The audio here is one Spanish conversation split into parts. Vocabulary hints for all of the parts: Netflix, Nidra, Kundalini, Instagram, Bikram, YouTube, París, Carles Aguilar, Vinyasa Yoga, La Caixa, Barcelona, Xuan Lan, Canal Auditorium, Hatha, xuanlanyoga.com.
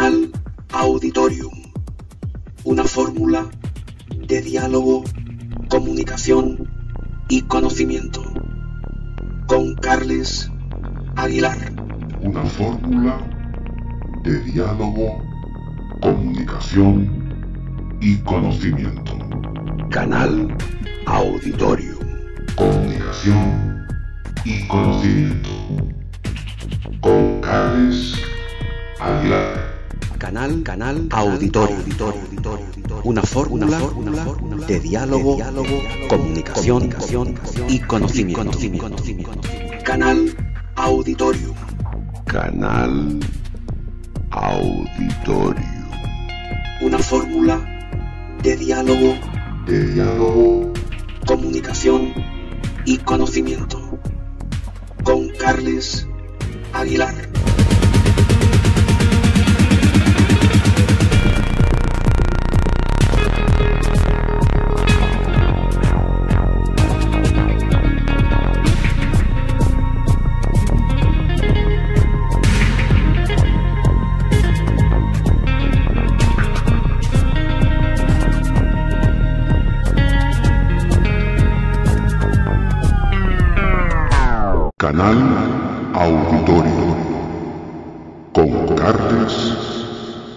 Canal Auditorium. Una fórmula de diálogo, comunicación y conocimiento. Con Carles Aguilar. Una fórmula de diálogo, comunicación y conocimiento. Canal Auditorium. Comunicación y conocimiento. Con Carles Aguilar. Canal Auditorio. Una fórmula de diálogo, comunicación y conocimiento. Canal Auditorium. Una fórmula de diálogo, comunicación y conocimiento. Con Carles Aguilar. Canal Auditorio con Carles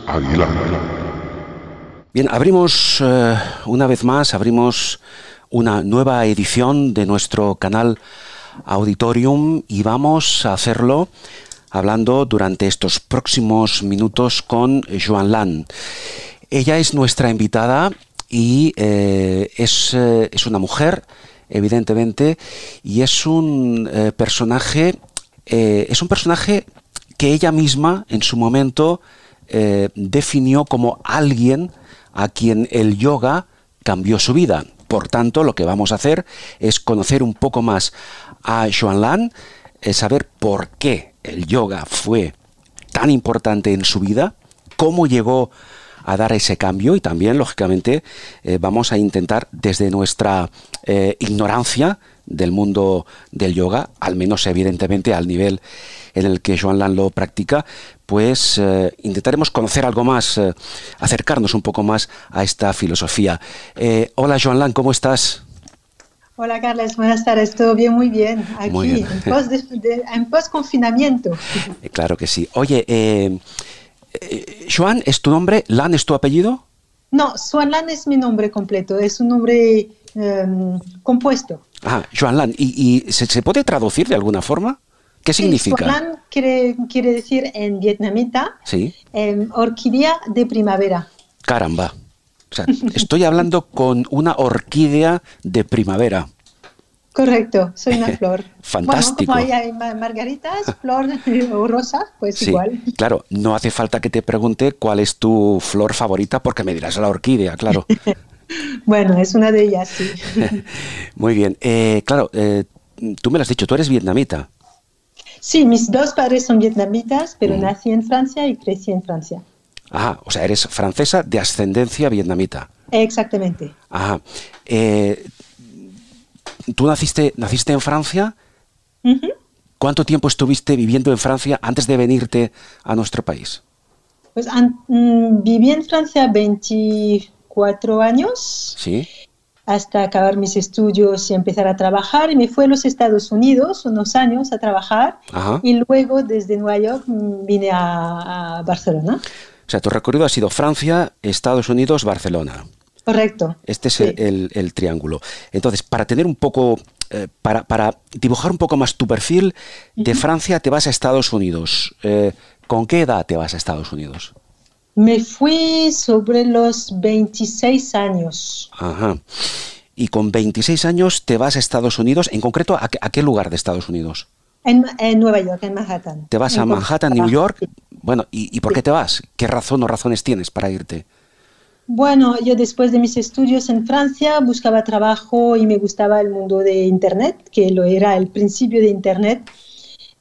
Aguilar. Bien, abrimos una vez más, abrimos una nueva edición de nuestro Canal Auditorium y vamos a hacerlo hablando durante estos próximos minutos con Xuan Lan. Ella es nuestra invitada y es una mujer, evidentemente, y es un personaje que ella misma en su momento definió como alguien a quien el yoga cambió su vida. Por tanto, lo que vamos a hacer es conocer un poco más a Xuan Lan, saber por qué el yoga fue tan importante en su vida, cómo llegó a dar ese cambio y también, lógicamente, vamos a intentar desde nuestra ignorancia del mundo del yoga, al menos evidentemente al nivel en el que Xuan Lan lo practica, pues intentaremos conocer algo más, acercarnos un poco más a esta filosofía. Hola Xuan Lan, ¿cómo estás? Hola Carles, buenas tardes, todo bien, muy bien, aquí, muy bien. En post-confinamiento. Claro que sí. Oye, ¿Xuan es tu nombre? ¿Lan es tu apellido? No, Xuan Lan es mi nombre completo, es un nombre compuesto. Ah, Xuan Lan. ¿Y se puede traducir de alguna forma? ¿Qué significa? Xuan Lan quiere decir en vietnamita, ¿sí?, orquídea de primavera. Caramba, o sea, estoy hablando con una orquídea de primavera. Correcto, soy una flor. Fantástico. Bueno, como hay margaritas, flor o rosa, pues sí, igual. Claro, no hace falta que te pregunte cuál es tu flor favorita porque me dirás la orquídea, claro. Bueno, es una de ellas, sí. Muy bien. Claro, tú me lo has dicho, tú eres vietnamita. Sí, mis dos padres son vietnamitas, pero nací en Francia y crecí en Francia. Ah, o sea, eres francesa de ascendencia vietnamita. Exactamente. Ajá. ¿Tú naciste en Francia? Uh-huh. ¿Cuánto tiempo estuviste viviendo en Francia antes de venirte a nuestro país? Pues viví en Francia 24 años, ¿sí?, hasta acabar mis estudios y empezar a trabajar. Y me fui a los Estados Unidos unos años a trabajar. Ajá. Y luego desde Nueva York vine a Barcelona. O sea, tu recorrido ha sido Francia, Estados Unidos, Barcelona. Correcto. Este es, sí, el triángulo. Entonces, para tener un poco, para dibujar un poco más tu perfil, de Francia te vas a Estados Unidos. ¿Con qué edad te vas a Estados Unidos? Me fui sobre los 26 años. Ajá. Y con 26 años te vas a Estados Unidos. En concreto, ¿a qué lugar de Estados Unidos? En Nueva York, en Manhattan. Te vas a Manhattan, New York. Sí. Bueno, ¿y por qué te vas? ¿Qué razón o razones tienes para irte? Bueno, yo después de mis estudios en Francia buscaba trabajo y me gustaba el mundo de Internet, que lo era el principio de Internet.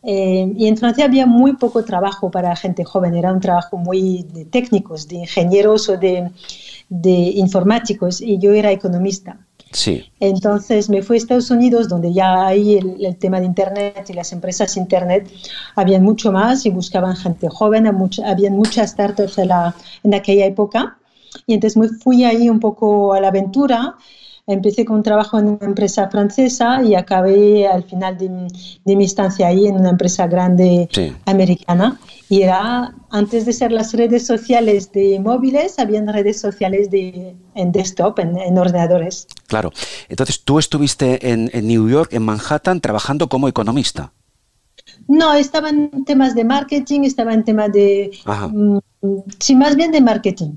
Y en Francia había muy poco trabajo para gente joven, era un trabajo muy de técnicos, de ingenieros o de informáticos, y yo era economista. Sí. Entonces me fui a Estados Unidos, donde ya ahí el tema de Internet y las empresas Internet habían mucho más y buscaban gente joven, habían muchas startups en aquella época. Y entonces me fui ahí un poco a la aventura. Empecé con un trabajo en una empresa francesa y acabé al final de mi estancia ahí en una empresa grande americana. Y era, antes de ser las redes sociales de móviles, habían redes sociales en desktop, en ordenadores. Claro. Entonces, ¿tú estuviste en New York, en Manhattan, trabajando como economista? No, estaba en temas de marketing, estaba en temas de... Ajá. Sí, más bien de marketing.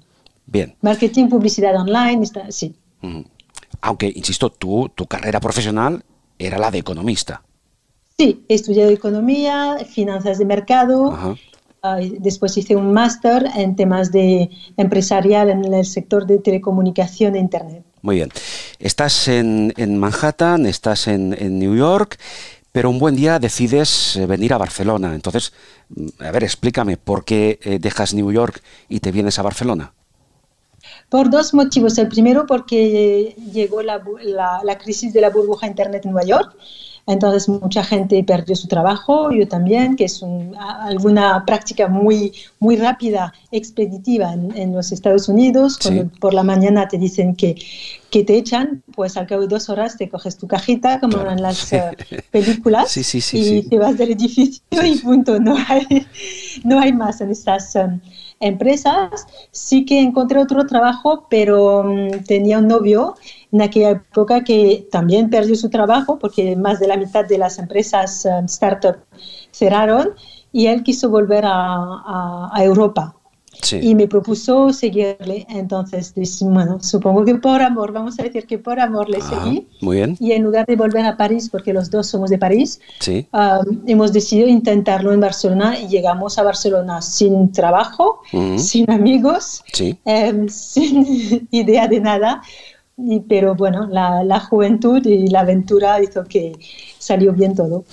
Bien. Marketing, publicidad online, sí. Uh-huh. Aunque, insisto, tu carrera profesional era la de economista. Sí, he estudiado economía, finanzas de mercado. Ajá. Después hice un máster en temas de empresarial en el sector de telecomunicación e Internet. Muy bien. Estás en Manhattan, estás en New York, pero un buen día decides venir a Barcelona. Entonces, a ver, explícame, ¿por qué dejas New York y te vienes a Barcelona? Por dos motivos. El primero, porque llegó la crisis de la burbuja Internet en Nueva York. Entonces, mucha gente perdió su trabajo, yo también, que es alguna práctica muy, muy rápida, expeditiva en los Estados Unidos. Sí. Cuando por la mañana te dicen que te echan, pues al cabo de 2 horas te coges tu cajita, como eran las películas, y te vas del edificio y punto. No hay más en estas empresas. Sí que encontré otro trabajo, pero tenía un novio en aquella época que también perdió su trabajo porque más de la mitad de las empresas startup cerraron, y él quiso volver a Europa. Sí. Y me propuso seguirle. Entonces, bueno, supongo que por amor, vamos a decir que por amor le seguí. Muy bien. Y en lugar de volver a París, porque los dos somos de París, hemos decidido intentarlo en Barcelona, y llegamos a Barcelona sin trabajo, sin amigos, sin idea de nada. Pero bueno, la juventud y la aventura hizo que salió bien todo.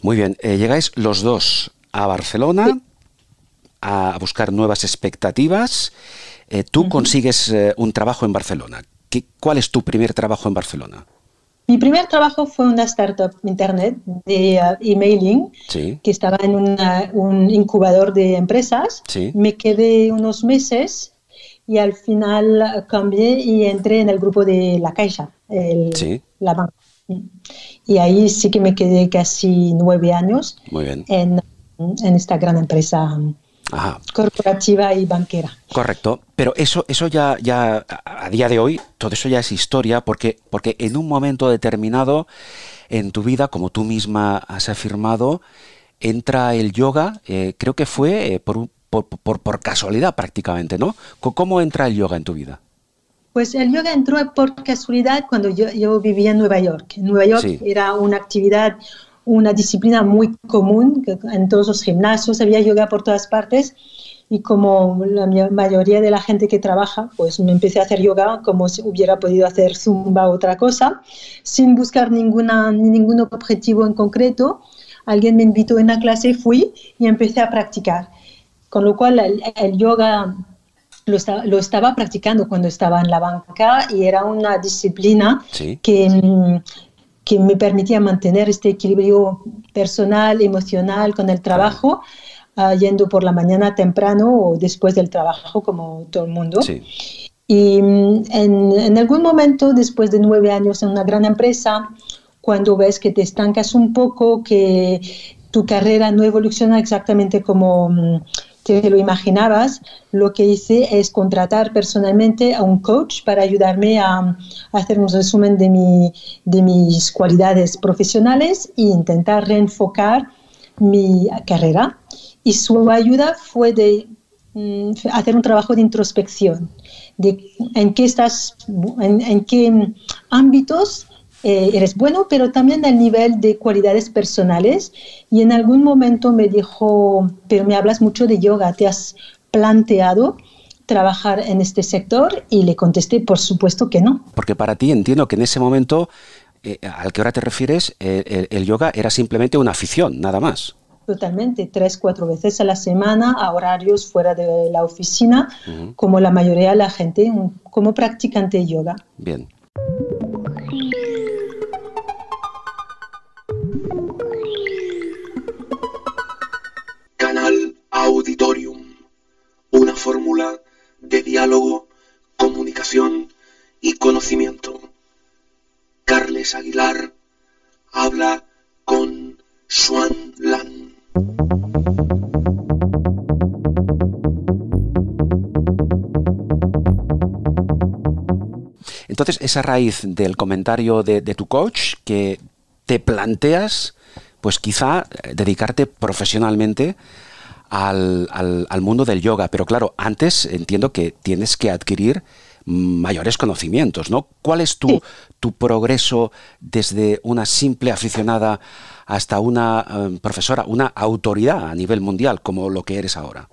Muy bien. Llegáis los dos a Barcelona. Sí. A buscar nuevas expectativas. Tú consigues un trabajo en Barcelona. ¿Cuál es tu primer trabajo en Barcelona? Mi primer trabajo fue una startup internet de emailing, que estaba en un incubador de empresas. Sí. Me quedé unos meses y al final cambié y entré en el grupo de La Caixa, la banca. Y ahí sí que me quedé casi 9 años. Muy bien. En esta gran empresa. Ajá. Corporativa y banquera. Correcto, pero eso ya a día de hoy, todo eso ya es historia, porque en un momento determinado en tu vida, como tú misma has afirmado, entra el yoga, creo que fue por casualidad prácticamente, ¿no? ¿Cómo entra el yoga en tu vida? Pues el yoga entró por casualidad cuando yo vivía en Nueva York. En Nueva York era una actividad... una disciplina muy común, que en todos los gimnasios había yoga por todas partes, y como la mayoría de la gente que trabaja, pues me empecé a hacer yoga como si hubiera podido hacer zumba o otra cosa, sin buscar ningún objetivo en concreto. Alguien me invitó a una clase, fui y empecé a practicar. Con lo cual el yoga lo estaba practicando cuando estaba en la banca, y era una disciplina que me permitía mantener este equilibrio personal, emocional con el trabajo, yendo por la mañana temprano o después del trabajo, como todo el mundo. Sí. Y en algún momento, después de 9 años en una gran empresa, cuando ves que te estancas un poco, que tu carrera no evoluciona exactamente como te lo imaginabas, lo que hice es contratar personalmente a un coach para ayudarme a hacer un resumen de mis cualidades profesionales e intentar reenfocar mi carrera. Y su ayuda fue de hacer un trabajo de introspección, de en qué ámbitos eres bueno, pero también al nivel de cualidades personales. Y en algún momento me dijo, pero me hablas mucho de yoga, ¿te has planteado trabajar en este sector? Y le contesté, por supuesto que no. Porque para ti, entiendo que en ese momento, al que ahora te refieres, el yoga era simplemente una afición, nada más. Totalmente, 3-4 veces a la semana, a horarios fuera de la oficina, como la mayoría de la gente, como practicante de yoga. Bien. Aguilar habla con Xuan Lan. Entonces, esa raíz del comentario de tu coach, que te planteas, pues quizá dedicarte profesionalmente al mundo del yoga, pero claro, antes entiendo que tienes que adquirir mayores conocimientos, ¿no? ¿Cuál es tu progreso desde una simple aficionada hasta una profesora, una autoridad a nivel mundial, como lo que eres ahora?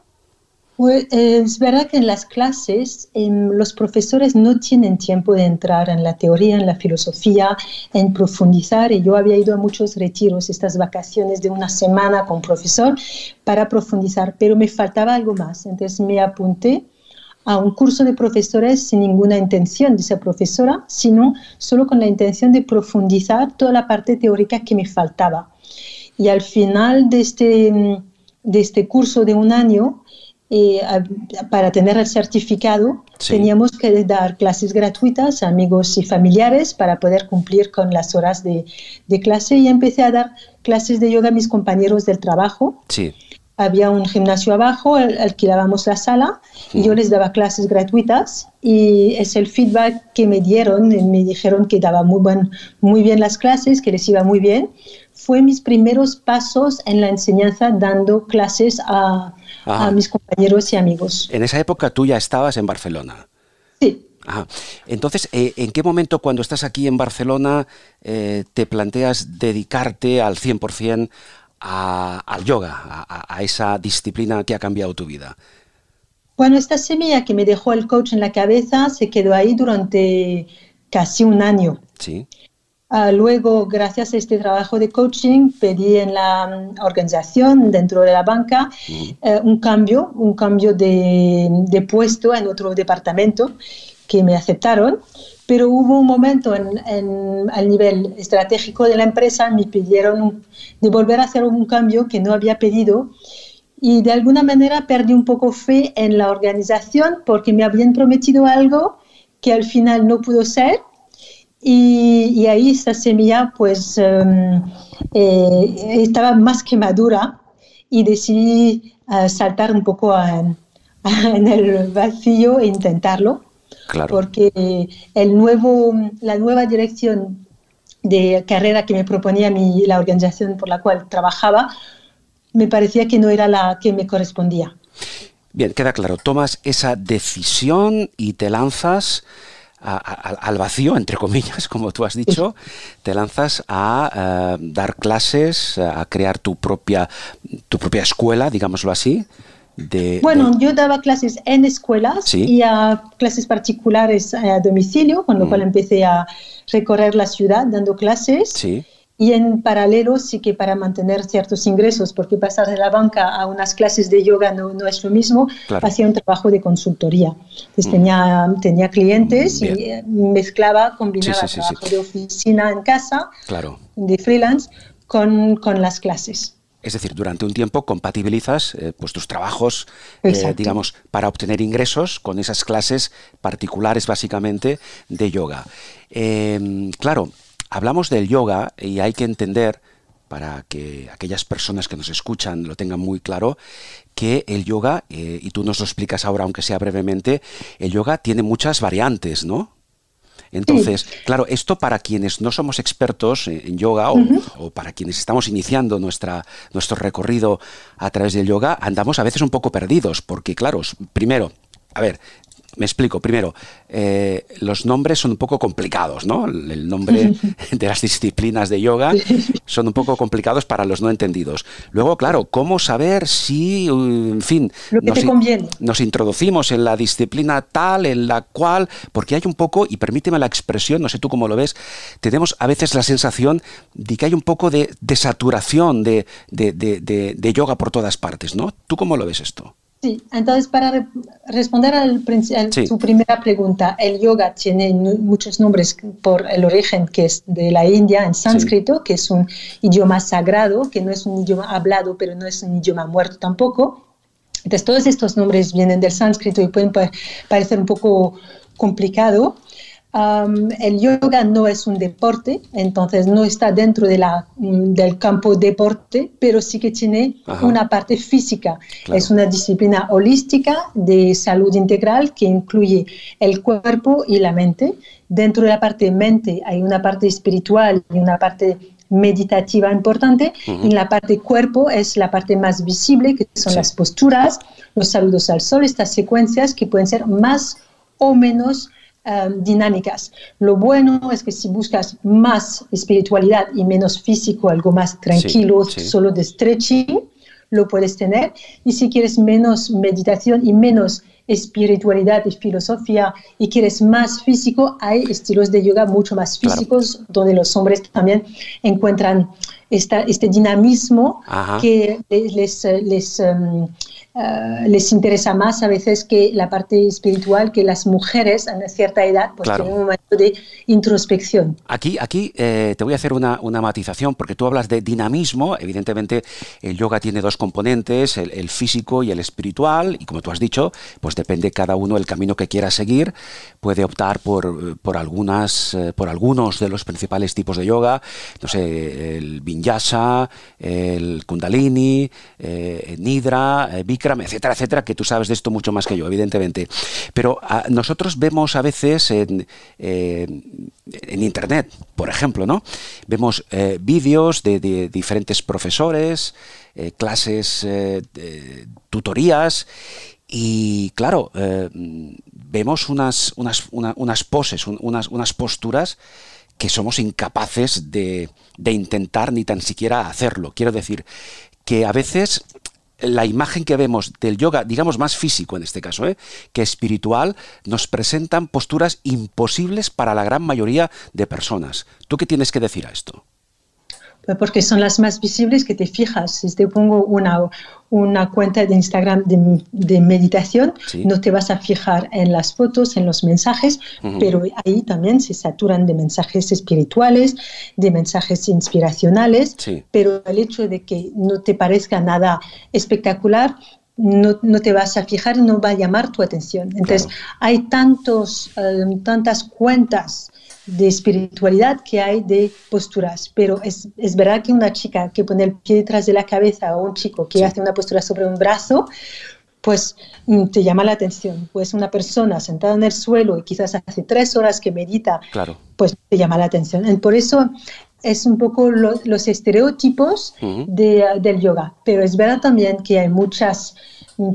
Pues, es verdad que en las clases los profesores no tienen tiempo de entrar en la teoría, en la filosofía, en profundizar. Y yo había ido a muchos retiros, estas vacaciones de una semana con profesor para profundizar, pero me faltaba algo más. Entonces me apunté a un curso de profesores sin ninguna intención de ser profesora, sino solo con la intención de profundizar toda la parte teórica que me faltaba. Y al final de este curso de un año, para tener el certificado, sí, teníamos que dar clases gratuitas a amigos y familiares para poder cumplir con las horas de clase, y empecé a dar clases de yoga a mis compañeros del trabajo. Sí. Había un gimnasio abajo, alquilábamos la sala, sí, y yo les daba clases gratuitas, y es el feedback que me dieron. Me dijeron que daba muy bien las clases, que les iba muy bien. Fue mis primeros pasos en la enseñanza dando clases a mis compañeros y amigos. En esa época tú ya estabas en Barcelona. Sí. Ajá. Entonces, ¿en qué momento, cuando estás aquí en Barcelona, te planteas dedicarte al 100% al yoga, a esa disciplina que ha cambiado tu vida? Bueno, esta semilla que me dejó el coach en la cabeza se quedó ahí durante casi un año. Sí. Luego, gracias a este trabajo de coaching, pedí en la organización, dentro de la banca, un cambio de puesto en otro departamento, que me aceptaron, pero hubo un momento al nivel estratégico de la empresa, me pidieron de volver a hacer un cambio que no había pedido, y de alguna manera perdí un poco fe en la organización porque me habían prometido algo que al final no pudo ser. Y ahí esa semilla, pues, estaba más que madura, y decidí saltar un poco en el vacío e intentarlo. Claro. Porque la nueva dirección de carrera que me proponía la organización por la cual trabajaba, me parecía que no era la que me correspondía. Bien, queda claro. Tomas esa decisión y te lanzas al vacío, entre comillas, como tú has dicho. Te lanzas a dar clases, a crear tu propia escuela, digámoslo así. Bueno, yo daba clases en escuelas, ¿sí?, y a clases particulares a domicilio, con lo cual empecé a recorrer la ciudad dando clases. Sí. Y en paralelo, sí que para mantener ciertos ingresos, porque pasar de la banca a unas clases de yoga no es lo mismo, claro, hacía un trabajo de consultoría. Entonces tenía clientes, bien, y mezclaba, combinaba trabajo de oficina en casa, claro, de freelance, con las clases. Es decir, durante un tiempo compatibilizas pues tus trabajos, digamos, para obtener ingresos con esas clases particulares, básicamente, de yoga. Claro, hablamos del yoga, y hay que entender, para que aquellas personas que nos escuchan lo tengan muy claro, que el yoga, y tú nos lo explicas ahora, aunque sea brevemente, el yoga tiene muchas variantes, ¿no? Entonces, sí, claro, esto para quienes no somos expertos en yoga, o para quienes estamos iniciando nuestro recorrido a través del yoga, andamos a veces un poco perdidos, porque claro, primero, a ver, me explico, primero, los nombres son un poco complicados, ¿no? El nombre de las disciplinas de yoga son un poco complicados para los no entendidos. Luego, claro, ¿cómo saber si, en fin, nos introducimos en la disciplina tal, en la cual? Porque hay un poco, y permíteme la expresión, no sé tú cómo lo ves, tenemos a veces la sensación de que hay un poco de saturación de yoga por todas partes, ¿no? ¿Tú cómo lo ves esto? Sí, entonces, para responder a tu primera pregunta, el yoga tiene muchos nombres por el origen, que es de la India, en sánscrito, sí, que es un idioma sagrado, que no es un idioma hablado, pero no es un idioma muerto tampoco. Entonces, todos estos nombres vienen del sánscrito y pueden parecer un poco complicado. El yoga no es un deporte, entonces no está dentro de del campo deporte, pero sí que tiene una parte física. Claro. Es una disciplina holística de salud integral que incluye el cuerpo y la mente. Dentro de la parte mente hay una parte espiritual y una parte meditativa importante. Y la parte cuerpo es la parte más visible, que son las posturas, los saludos al sol, estas secuencias que pueden ser más o menos dinámicas. Lo bueno es que si buscas más espiritualidad y menos físico, algo más tranquilo, solo de stretching, lo puedes tener. Y si quieres menos meditación y menos espiritualidad y filosofía y quieres más físico, hay estilos de yoga mucho más físicos, donde los hombres también encuentran este dinamismo que les interesa más a veces que la parte espiritual, que las mujeres a una cierta edad pues tienen un momento de introspección. Aquí te voy a hacer una matización, porque tú hablas de dinamismo. Evidentemente el yoga tiene dos componentes, el físico y el espiritual, y como tú has dicho, pues depende cada uno el camino que quiera seguir. Puede optar por algunos de los principales tipos de yoga, no sé, el Vinyasa, el Kundalini, Nidra, Bikram, etcétera, etcétera, que tú sabes de esto mucho más que yo, evidentemente. Pero nosotros vemos a veces en Internet, por ejemplo, ¿no? Vemos vídeos de diferentes profesores, clases, tutorías. Y claro, vemos unas posturas que somos incapaces de intentar ni tan siquiera hacerlo. Quiero decir que a veces la imagen que vemos del yoga, digamos más físico en este caso, que espiritual, nos presentan posturas imposibles para la gran mayoría de personas. ¿Tú qué tienes que decir a esto? Porque son las más visibles que te fijas. Si te pongo una cuenta de Instagram de meditación, no te vas a fijar en las fotos, en los mensajes, pero ahí también se saturan de mensajes espirituales, de mensajes inspiracionales, pero el hecho de que no te parezca nada espectacular, no te vas a fijar y no va a llamar tu atención. Entonces, hay tantas cuentas de espiritualidad que hay de posturas, pero es verdad que una chica que pone el pie detrás de la cabeza o un chico que hace una postura sobre un brazo, pues te llama la atención. Pues una persona sentada en el suelo y quizás hace 3 horas que medita, pues te llama la atención. Por eso es un poco los estereotipos del yoga, pero es verdad también que hay muchas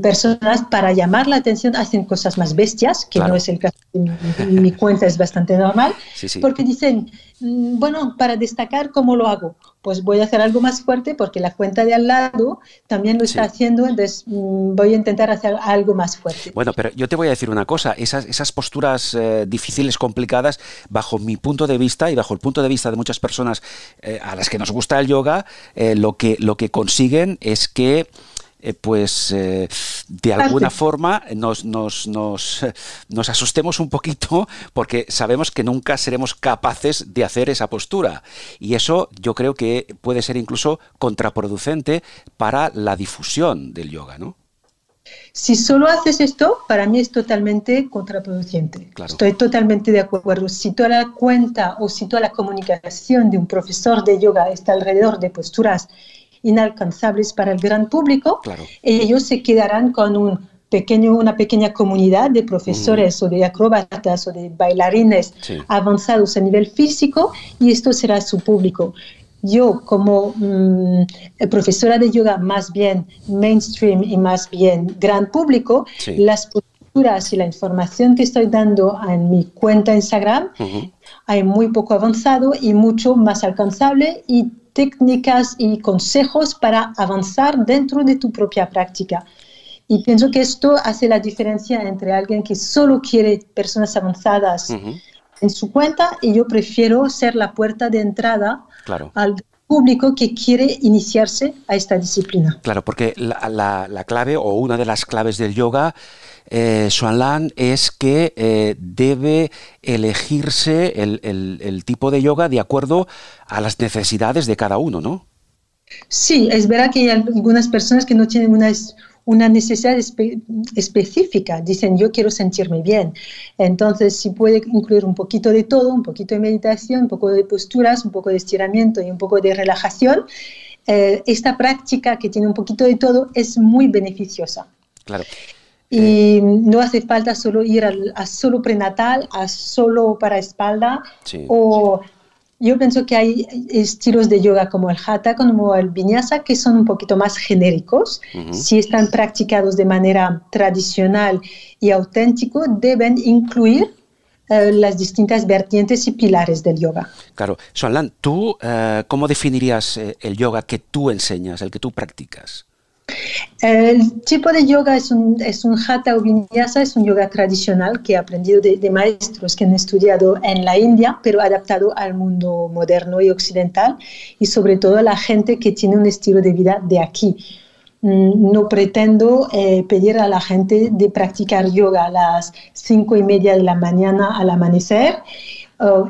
personas, para llamar la atención, hacen cosas más bestias, que no es el caso de mi cuenta, es bastante normal, porque dicen, bueno, para destacar cómo lo hago, pues voy a hacer algo más fuerte porque la cuenta de al lado también lo está haciendo, entonces voy a intentar hacer algo más fuerte. Bueno, pero yo te voy a decir una cosa, esas posturas difíciles, complicadas, bajo mi punto de vista y bajo el punto de vista de muchas personas a las que nos gusta el yoga, lo que consiguen es que de alguna forma nos asustemos un poquito, porque sabemos que nunca seremos capaces de hacer esa postura, y eso yo creo que puede ser incluso contraproducente para la difusión del yoga, ¿no? Si solo haces esto, para mí es totalmente contraproducente. Claro. Estoy totalmente de acuerdo. Si toda la cuenta o si toda la comunicación de un profesor de yoga está alrededor de posturas inalcanzables para el gran público, ellos se quedarán con una pequeña comunidad de profesores o de acróbatas o de bailarines avanzados a nivel físico, y esto será su público. Yo, como profesora de yoga más bien mainstream y más bien gran público, las posturas y la información que estoy dando en mi cuenta Instagram hay muy poco avanzado y mucho más alcanzable, y técnicas y consejos para avanzar dentro de tu propia práctica. Y pienso que esto hace la diferencia entre alguien que solo quiere personas avanzadas en su cuenta, y yo prefiero ser la puerta de entrada al público que quiere iniciarse a esta disciplina. Claro, porque la clave, o una de las claves del yoga, Xuan Lan, es que debe elegirse el tipo de yoga de acuerdo a las necesidades de cada uno, ¿no? Sí, es verdad que hay algunas personas que no tienen una, una necesidad específica. Dicen, yo quiero sentirme bien. Entonces, si puede incluir un poquito de todo, un poquito de meditación, un poco de posturas, un poco de estiramiento y un poco de relajación, esta práctica que tiene un poquito de todo es muy beneficiosa. Claro. Y no hace falta solo ir a solo prenatal, a solo para espalda. Sí, o sí. Yo pienso que hay estilos de yoga como el hatha, como el vinyasa, que son un poquito más genéricos. Si están practicados de manera tradicional y auténtico, deben incluir las distintas vertientes y pilares del yoga. Claro. Xuan Lan, ¿tú cómo definirías el yoga que tú enseñas, el que tú practicas? El tipo de yoga es un hatha o vinyasa, es un yoga tradicional que he aprendido de maestros que han estudiado en la India, pero adaptado al mundo moderno y occidental, y sobre todo a la gente que tiene un estilo de vida de aquí. No pretendo pedir a la gente de practicar yoga a las 5:30 de la mañana al amanecer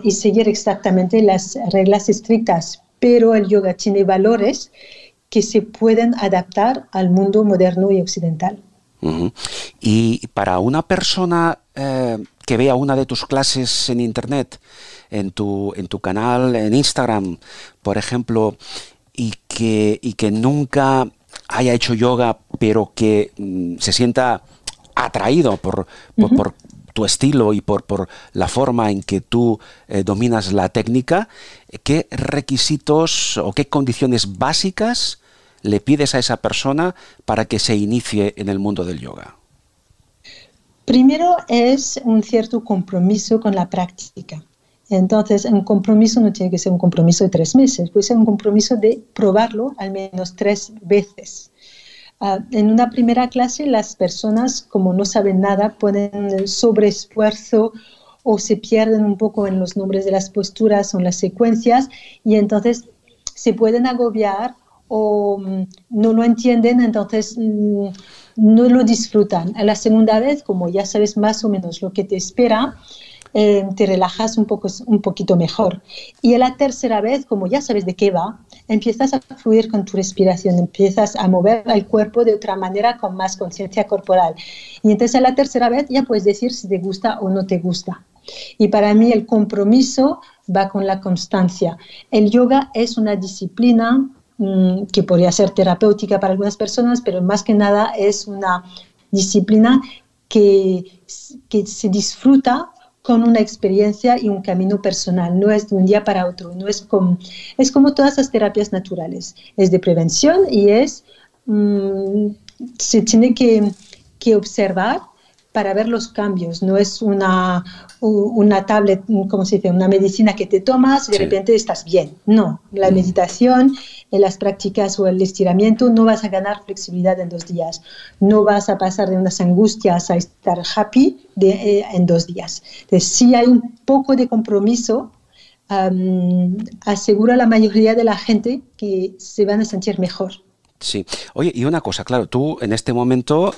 y seguir exactamente las reglas estrictas, pero el yoga tiene valores que se pueden adaptar al mundo moderno y occidental. Y para una persona que vea una de tus clases en internet, en tu canal, en Instagram, por ejemplo, y que nunca haya hecho yoga, pero que se sienta atraído por tu estilo y por la forma en que tú dominas la técnica, ¿qué requisitos o qué condiciones básicas le pides a esa persona para que se inicie en el mundo del yoga? Primero es un cierto compromiso con la práctica. Entonces, un compromiso no tiene que ser un compromiso de 3 meses, puede ser un compromiso de probarlo al menos 3 veces. En una primera clase, las personas, como no saben nada, ponen el sobreesfuerzo o se pierden un poco en los nombres de las posturas o en las secuencias, y entonces se pueden agobiar o no lo entienden, entonces no lo disfrutan. A la segunda vez, como ya sabes más o menos lo que te espera, te relajas un poquito mejor. Y a la tercera vez, como ya sabes de qué va, empiezas a fluir con tu respiración, empiezas a mover el cuerpo de otra manera con más conciencia corporal. Y entonces a la tercera vez ya puedes decir si te gusta o no te gusta. Y para mí el compromiso va con la constancia. El yoga es una disciplina que podría ser terapéutica para algunas personas, pero más que nada es una disciplina que se disfruta con una experiencia y un camino personal. No es de un día para otro, no es como, es como todas las terapias naturales, es de prevención y es se tiene que observar para ver los cambios. No es una tablet, ¿cómo se dice?, una medicina que te tomas y de repente estás bien. No, la meditación, en las prácticas o el estiramiento, no vas a ganar flexibilidad en 2 días. No vas a pasar de unas angustias a estar happy en 2 días. Entonces, sí hay un poco de compromiso. Aseguro a la mayoría de la gente que se van a sentir mejor. Sí. Oye, y una cosa, claro, tú en este momento,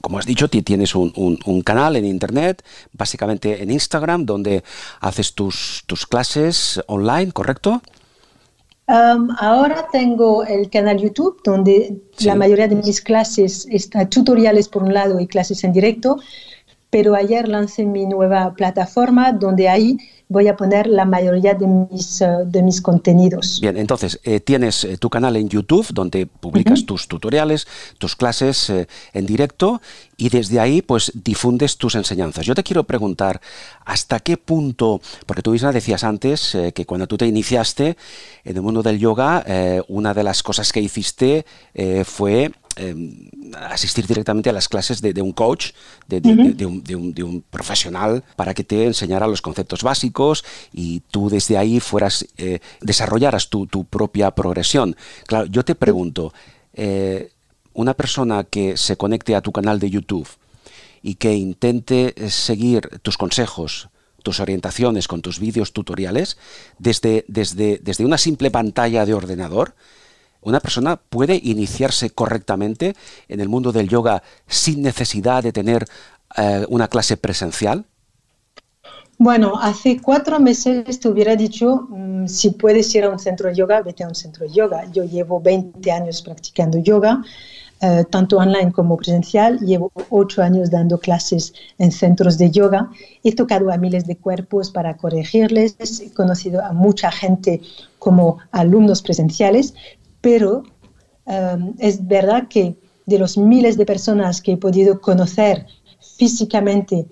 como has dicho, tienes un canal en internet, básicamente en Instagram, donde haces tus clases online, ¿correcto? Ahora tengo el canal YouTube, donde la mayoría de mis clases, tutoriales por un lado y clases en directo, pero ayer lancé mi nueva plataforma donde ahí voy a poner la mayoría de mis contenidos. Bien, entonces tienes tu canal en YouTube donde publicas tus tutoriales, tus clases en directo, y desde ahí pues difundes tus enseñanzas. Yo te quiero preguntar, ¿hasta qué punto? Porque tú misma decías antes que cuando tú te iniciaste en el mundo del yoga, una de las cosas que hiciste fue asistir directamente a las clases de un coach, de un profesional, para que te enseñara los conceptos básicos y tú desde ahí desarrollaras tu propia progresión. Claro, yo te pregunto, una persona que se conecte a tu canal de YouTube y que intente seguir tus consejos, tus orientaciones con tus vídeos tutoriales, desde una simple pantalla de ordenador, ¿una persona puede iniciarse correctamente en el mundo del yoga sin necesidad de tener una clase presencial? Bueno, hace 4 meses te hubiera dicho, si puedes ir a un centro de yoga, vete a un centro de yoga. Yo llevo 20 años practicando yoga. tanto online como presencial. Llevo 8 años dando clases en centros de yoga. He tocado a miles de cuerpos para corregirles. He conocido a mucha gente como alumnos presenciales, pero es verdad que de los miles de personas que he podido conocer físicamente,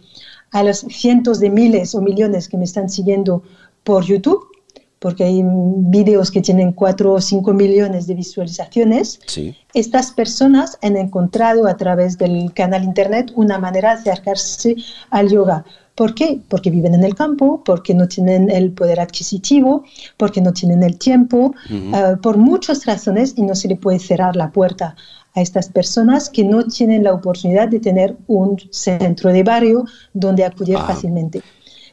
a los cientos de miles o millones que me están siguiendo por YouTube, porque hay vídeos que tienen 4 o 5 millones de visualizaciones, sí, estas personas han encontrado a través del canal internet una manera de acercarse al yoga. ¿Por qué? Porque viven en el campo, porque no tienen el poder adquisitivo, porque no tienen el tiempo, por muchas razones, y no se le puede cerrar la puerta a estas personas que no tienen la oportunidad de tener un centro de barrio donde acudir fácilmente.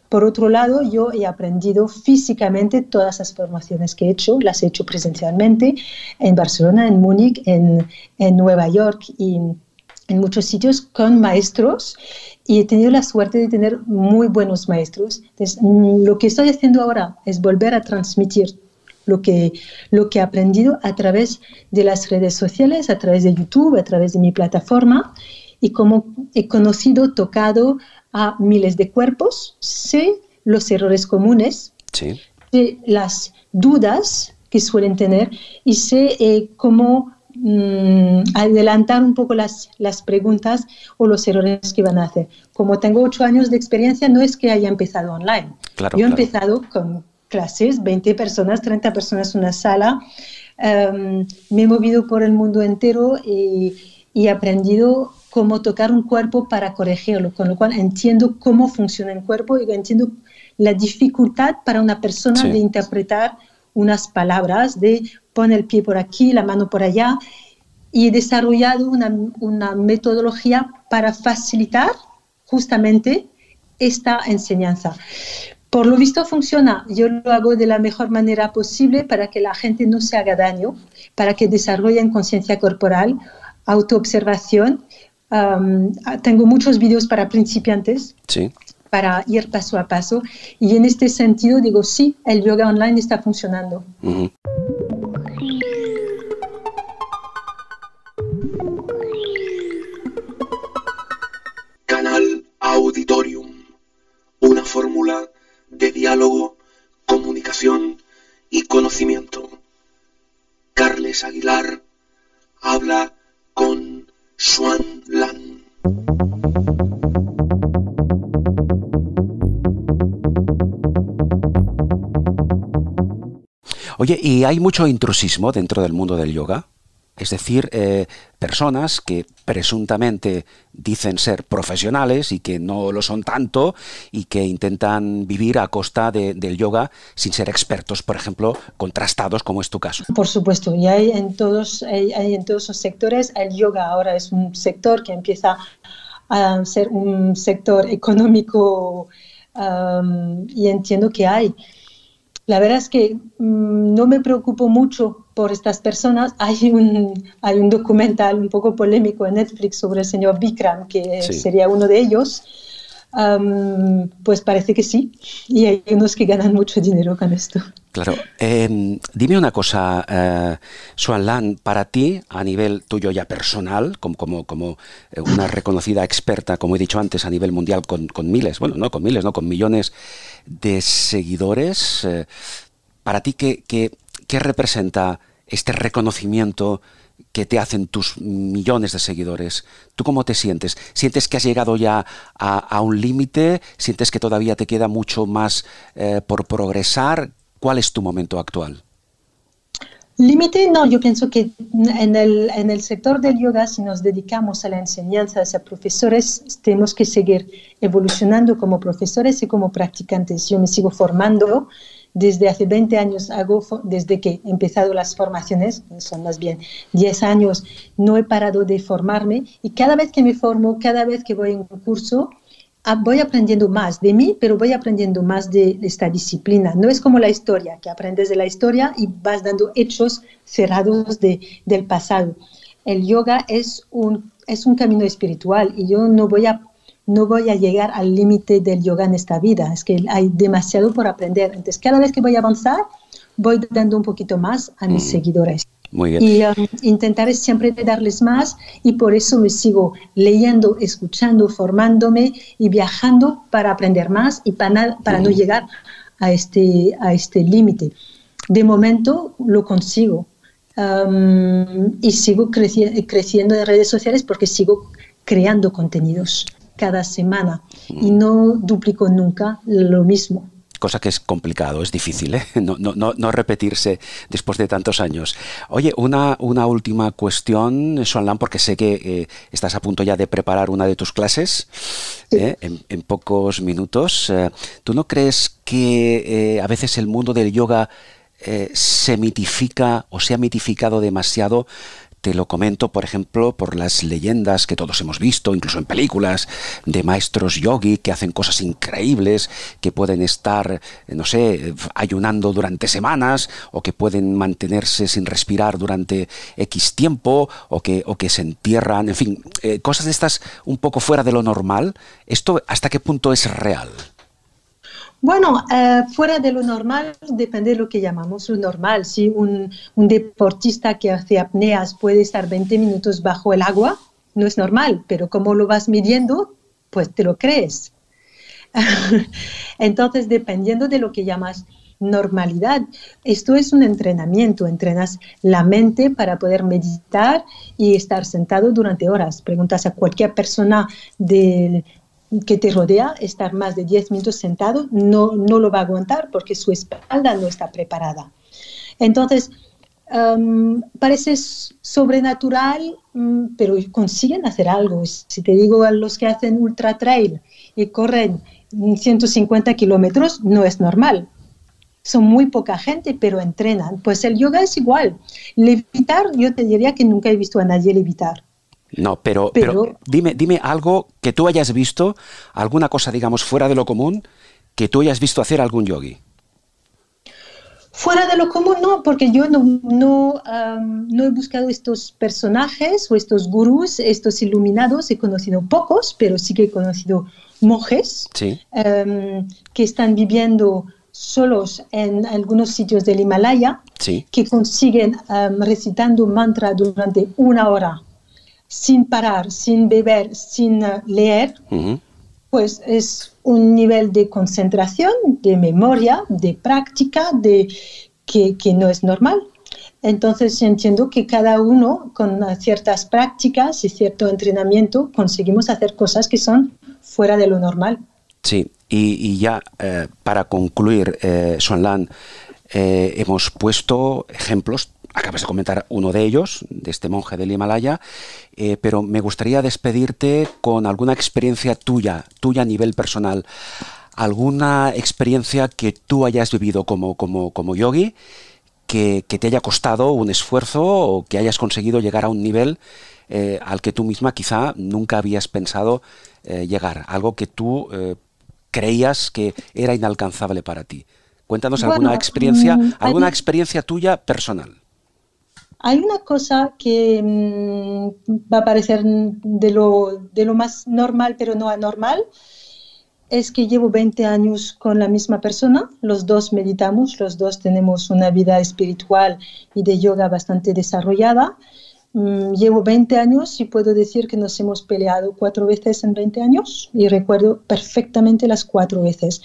Por otro lado, yo he aprendido físicamente todas las formaciones que he hecho, las he hecho presencialmente en Barcelona, en Múnich, en Nueva York y en muchos sitios con maestros, y he tenido la suerte de tener muy buenos maestros. Entonces, lo que estoy haciendo ahora es volver a transmitir lo que he aprendido a través de las redes sociales, a través de YouTube, a través de mi plataforma, y como he conocido, tocado a miles de cuerpos, sé los errores comunes, sí, sé las dudas que suelen tener y sé cómo adelantar un poco las preguntas o los errores que van a hacer. Como tengo 8 años de experiencia, no es que haya empezado online. Claro, yo he empezado con clases, 20 personas, 30 personas en una sala. Me he movido por el mundo entero y he aprendido cómo tocar un cuerpo para corregirlo, con lo cual entiendo cómo funciona el cuerpo y entiendo la dificultad para una persona, sí, de interpretar unas palabras, de poner el pie por aquí, la mano por allá, y he desarrollado una metodología para facilitar justamente esta enseñanza. Por lo visto funciona, yo lo hago de la mejor manera posible para que la gente no se haga daño, para que desarrollen conciencia corporal, autoobservación. Tengo muchos vídeos para principiantes, sí, para ir paso a paso, y en este sentido digo, sí, el yoga online está funcionando. Canal Auditorium, una fórmula de diálogo, comunicación y conocimiento. Carles Aguilar habla con Xuan Lan. Oye, ¿y hay mucho intrusismo dentro del mundo del yoga? Es decir, personas que presuntamente dicen ser profesionales y que no lo son tanto y que intentan vivir a costa del yoga sin ser expertos, por ejemplo, contrastados, como es tu caso. Por supuesto, y hay en todos los sectores. El yoga ahora es un sector que empieza a ser un sector económico, y entiendo que hay. La verdad es que no me preocupo mucho por estas personas. Hay un documental un poco polémico en Netflix sobre el señor Bikram, que sí, sería uno de ellos. Pues parece que sí, y hay unos que ganan mucho dinero con esto. Claro. Dime una cosa, Xuan Lan, para ti, a nivel tuyo ya personal, como una reconocida experta, como he dicho antes, a nivel mundial, con miles, bueno, no con miles, no, con millones de seguidores, para ti, ¿qué representa este reconocimiento que te hacen tus millones de seguidores? ¿Tú cómo te sientes? ¿Sientes que has llegado ya a un límite? ¿Sientes que todavía te queda mucho más por progresar? ¿Cuál es tu momento actual? Límite, no, yo pienso que en el sector del yoga, si nos dedicamos a la enseñanza, a profesores, tenemos que seguir evolucionando como profesores y como practicantes. Yo me sigo formando. Desde hace 20 años hago, desde que he empezado las formaciones, son más bien 10 años, no he parado de formarme, y cada vez que me formo, cada vez que voy a un curso, voy aprendiendo más de mí, pero voy aprendiendo más de esta disciplina. No es como la historia, que aprendes de la historia y vas dando hechos cerrados del pasado. El yoga es un camino espiritual, y yo no voy a llegar al límite del yoga en esta vida. Es que hay demasiado por aprender. Entonces, cada vez que voy a avanzar, voy dando un poquito más a mis seguidores. Muy bien. Y intentaré siempre darles más, y por eso me sigo leyendo, escuchando, formándome y viajando para aprender más y para no llegar a este límite. De momento lo consigo, y sigo creciendo en redes sociales porque sigo creando contenidos cada semana y no duplico nunca lo mismo. Cosa que es complicado, es difícil, ¿eh? No repetirse después de tantos años. Oye, una última cuestión, Xuan Lan, porque sé que estás a punto ya de preparar una de tus clases, en pocos minutos. ¿Tú no crees que a veces el mundo del yoga se mitifica o se ha mitificado demasiado? Te lo comento, por ejemplo, por las leyendas que todos hemos visto, incluso en películas, de maestros yogi que hacen cosas increíbles, que pueden estar, no sé, ayunando durante semanas, o que pueden mantenerse sin respirar durante X tiempo, o que se entierran, en fin, cosas de estas un poco fuera de lo normal. ¿Esto hasta qué punto es real? Bueno, fuera de lo normal depende de lo que llamamos lo normal. Si un deportista que hace apneas puede estar 20 minutos bajo el agua, no es normal, pero como lo vas midiendo, pues te lo crees. Entonces, dependiendo de lo que llamas normalidad, esto es un entrenamiento. Entrenas la mente para poder meditar y estar sentado durante horas. Preguntas a cualquier persona que te rodea, estar más de 10 minutos sentado no lo va a aguantar porque su espalda no está preparada. Entonces, parece sobrenatural, pero consiguen hacer algo. Si te digo a los que hacen ultra trail y corren 150 kilómetros, no es normal. Son muy poca gente, pero entrenan. Pues el yoga es igual. Levitar, yo te diría que nunca he visto a nadie levitar. No, pero dime algo que tú hayas visto, alguna cosa, digamos, fuera de lo común, que tú hayas visto hacer algún yogui. Fuera de lo común no, porque yo no he buscado estos personajes o estos gurús, estos iluminados. He conocido pocos, pero sí que he conocido monjes, sí, que están viviendo solos en algunos sitios del Himalaya, sí, que consiguen recitando mantra durante una hora, sin parar, sin beber, sin leer, pues es un nivel de concentración, de memoria, de práctica, que no es normal. Entonces entiendo que cada uno, con ciertas prácticas y cierto entrenamiento, conseguimos hacer cosas que son fuera de lo normal. Sí, y ya para concluir, Xuan Lan, hemos puesto ejemplos. Acabas de comentar uno de ellos, de este monje del Himalaya, pero me gustaría despedirte con alguna experiencia tuya a nivel personal, alguna experiencia que tú hayas vivido como yogi, que te haya costado un esfuerzo o que hayas conseguido llegar a un nivel al que tú misma quizá nunca habías pensado llegar, algo que tú creías que era inalcanzable para ti. Cuéntanos alguna experiencia tuya personal. Hay una cosa que va a parecer de lo más normal, pero no anormal, es que llevo 20 años con la misma persona. Los dos meditamos, los dos tenemos una vida espiritual y de yoga bastante desarrollada. Llevo 20 años y puedo decir que nos hemos peleado 4 veces en 20 años y recuerdo perfectamente las 4 veces,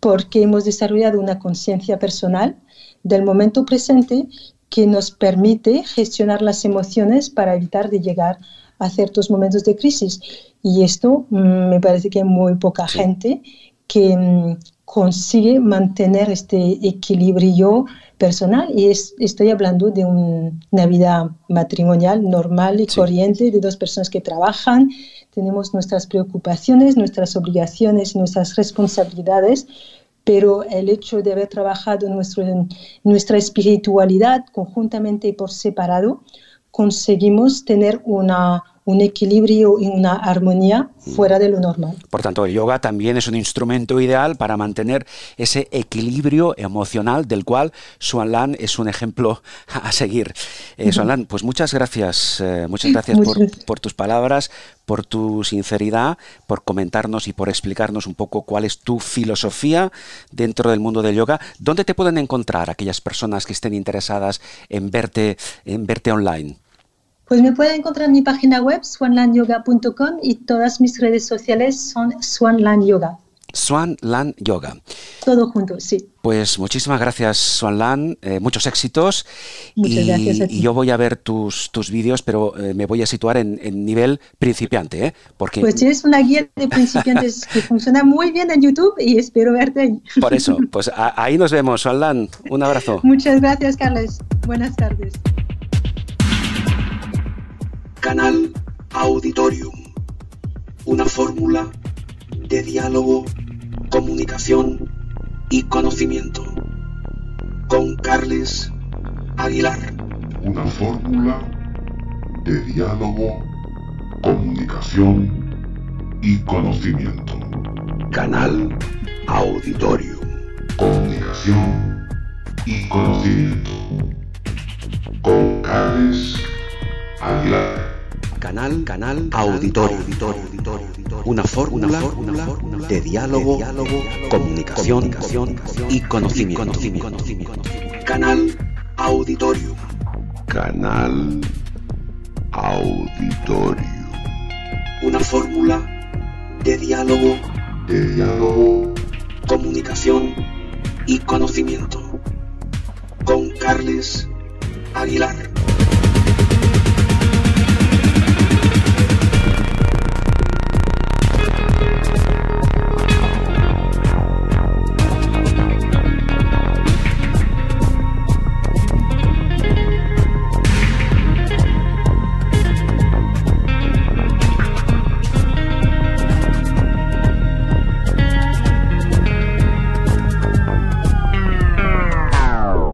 porque hemos desarrollado una conciencia personal del momento presente que nos permite gestionar las emociones para evitar de llegar a ciertos momentos de crisis. Y esto me parece que hay muy poca gente que consigue mantener este equilibrio personal. Y estoy hablando de una vida matrimonial normal y corriente, de 2 personas que trabajan. Tenemos nuestras preocupaciones, nuestras obligaciones, nuestras responsabilidades, pero el hecho de haber trabajado nuestra espiritualidad conjuntamente y por separado, conseguimos tener una, un equilibrio y una armonía fuera de lo normal. Por tanto, el yoga también es un instrumento ideal para mantener ese equilibrio emocional del cual Xuan Lan es un ejemplo a seguir. Xuan Lan, pues muchas gracias por tus palabras, por tu sinceridad, por comentarnos y por explicarnos un poco cuál es tu filosofía dentro del mundo del yoga. ¿Dónde te pueden encontrar aquellas personas que estén interesadas en verte online? Pues me pueden encontrar en mi página web, xuanlanyoga.com, y todas mis redes sociales son Xuan Lan Yoga. Xuan Lan Yoga. Todo junto, sí. Pues muchísimas gracias, Xuan Lan, muchos éxitos. Muchas gracias a ti. Y yo voy a ver tus vídeos, pero me voy a situar en nivel principiante, ¿eh? Porque... Pues tienes una guía de principiantes que funciona muy bien en YouTube y espero verte ahí. Por eso, pues ahí nos vemos, Xuan Lan. Un abrazo. Muchas gracias, Carles. Buenas tardes. Canal Auditorium. Una fórmula de diálogo, comunicación y conocimiento. Con Carles Aguilar. Una fórmula de diálogo, comunicación y conocimiento. Canal Auditorium. Comunicación y conocimiento. Con Carles Aguilar. Canal Auditorio. Una fórmula de diálogo, comunicación y conocimiento. Canal Auditorio. Canal Auditorio. Una fórmula de diálogo, comunicación y conocimiento. Con Carles Aguilar.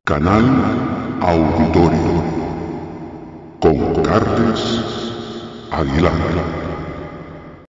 Canal Auditorio con Carles Aguilar.